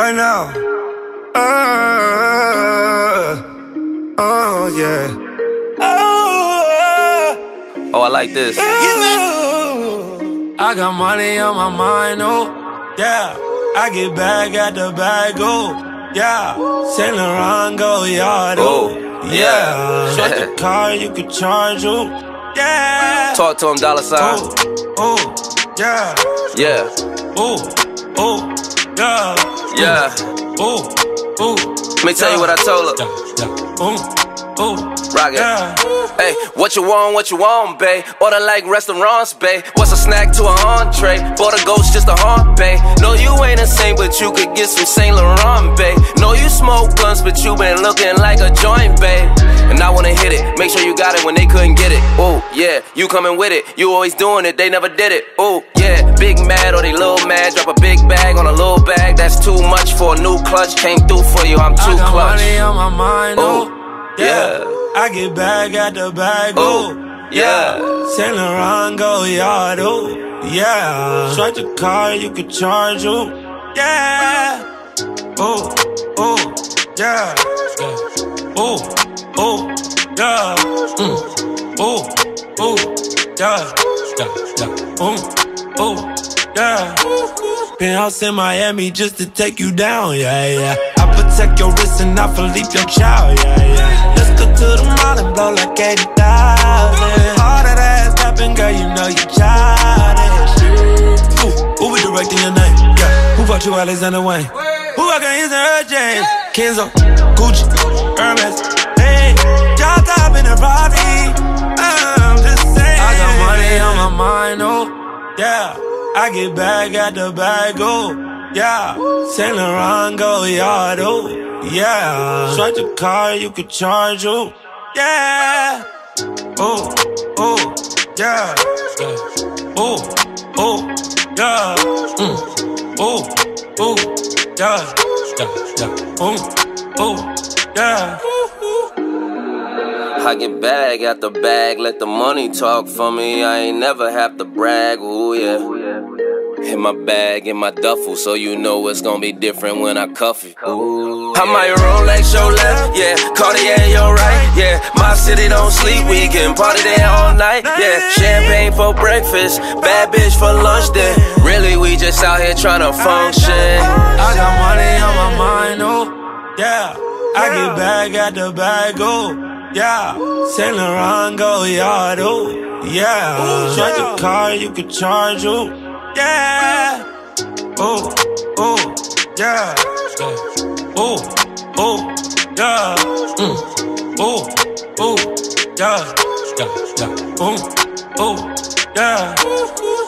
right now. Oh, yeah. Oh, I like this. I got money on my mind, oh. Yeah, I get back at the bag, oh. Yeah, Saint Laurent, Goyard, oh. Yeah, shut the car, you can charge you. Yeah. Talk to him, $ign. Oh, yeah. Yeah. Oh, oh, yeah. Yeah. Oh, oh. Let me tell you what I told her. Oh, oh. Rock it. Yeah. Hey, what you want, babe? Order like restaurants, babe. What's a snack to an entree? Bought a ghost just a haunt, babe. No, you ain't insane, but you could get some Saint Laurent, babe. No, you smoke guns, but you been looking like a joint, babe. And I wanna hit it, make sure you got it when they couldn't get it. Ooh, yeah, you coming with it, you always doing it, they never did it. Ooh, yeah, big mad or they little mad, drop a big bag on a little bag. That's too much for a new clutch, came through for you, I'm too clutch. I got money on my mind, oh, yeah. I get back at the bag, oh, yeah. Saint Laurent, Goyard, oh, yeah. Strike the car, you can charge, oh, yeah. Oh, oh, yeah. Oh, oh, yeah. Oh, oh, yeah. Oh, oh, yeah. Penthouse in Miami just to take you down, yeah, yeah. I protect your wrist and I Philippe your child, yeah, yeah. Let's go to the mall and blow like 80,000. All that ass tapping, girl, you know you childish. Who we directing your name? Yeah. Who bought you Alexander Wang? Who I can use in her James? Kenzo, Gucci, Hermes. Hey, y'all top in the Robbie. I'm just saying. I got money on my mind, oh. Yeah, I get back at the bag, oh. Yeah, Saint Laurent, Goyard, oh. Yeah, strike the car, you can charge, oh. Yeah. Oh, oh, yeah. Oh, oh, yeah. Oh, oh. Yeah, yeah, yeah. Oh, oh, yeah. I get bag out the bag, let the money talk for me. I ain't never have to brag, ooh yeah. Hit my bag in my duffel, so you know it's gonna be different when I cuff it. Ooh, yeah. I might Rolex your left, yeah. Cartier your right, yeah. My city don't sleep, we can party there all night, yeah. Champagne for breakfast, bad bitch for lunch, then really we just out here tryna function. I got money on my mind, oh, yeah. I get back at the bag, oh, yeah. Saint Laurent, Goyard, oh, yeah. Strike the car, you can charge, oh, yeah. Oh, oh, yeah. Oh, oh, yeah. Oh, oh, yeah. Oh, oh, yeah.